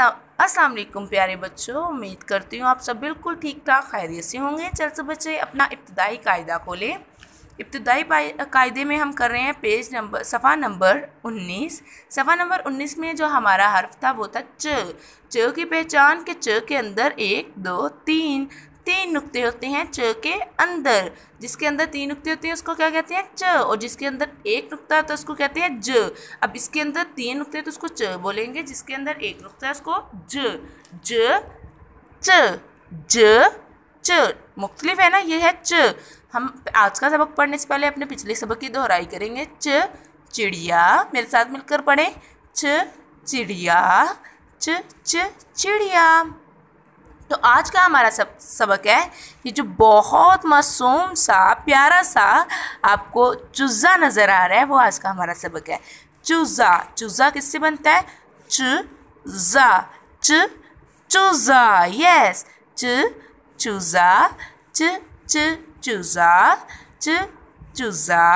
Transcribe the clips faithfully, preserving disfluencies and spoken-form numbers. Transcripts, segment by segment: अस्सलाम वालेकुम प्यारे बच्चों, उम्मीद करती हूँ आप सब बिल्कुल ठीक ठाक खैरियत से होंगे। चल सब बच्चे अपना इब्तदाई कायदा खोलें। इब्तदाई कायदे में हम कर रहे हैं पेज नंबर सफ़ा नंबर उन्नीस। सफ़ा नंबर उन्नीस में जो हमारा हर्फ था वो था च। च की पहचान के च के अंदर एक दो तीन तीन नुक्ते होते हैं। च के अंदर जिसके अंदर तीन नुक्ते होते हैं उसको क्या कहते हैं च, और जिसके अंदर एक नुक्ता होता है उसको कहते हैं ज। अब इसके अंदर तीन नुक्ते हैं तो उसको च बोलेंगे, जिसके अंदर एक नुक्ता है उसको ज। ज च ज च मुख्तलिफ है ना, ये है च। हम आज का सबक पढ़ने से पहले अपने पिछले सबक की दोहराई करेंगे। च चिड़िया, मेरे साथ मिलकर पढ़ें। च चिड़िया, च च चिड़िया। तो आज का हमारा सब सबक है ये जो बहुत मासूम सा प्यारा सा आपको चूज़ा नज़र आ रहा है वो आज का हमारा सबक है। चूज़ा, चूज़ा किससे बनता है? चूज़ा, च चूज़ा, यस च चूज़ा, च च चूज़ा, च चूज़ा,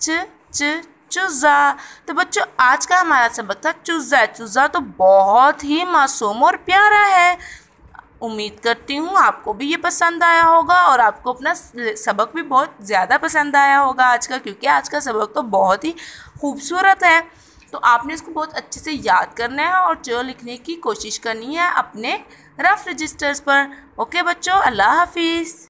च च चूज़ा। तो बच्चों आज का हमारा सबक था चूज़ा। चूज़ा तो बहुत ही मासूम और प्यारा है। उम्मीद करती हूँ आपको भी ये पसंद आया होगा और आपको अपना सबक भी बहुत ज़्यादा पसंद आया होगा आज का, क्योंकि आज का सबक तो बहुत ही खूबसूरत है। तो आपने इसको बहुत अच्छे से याद करना है और जो लिखने की कोशिश करनी है अपने रफ रजिस्टर्स पर। ओके बच्चों, अल्लाह हाफिज़।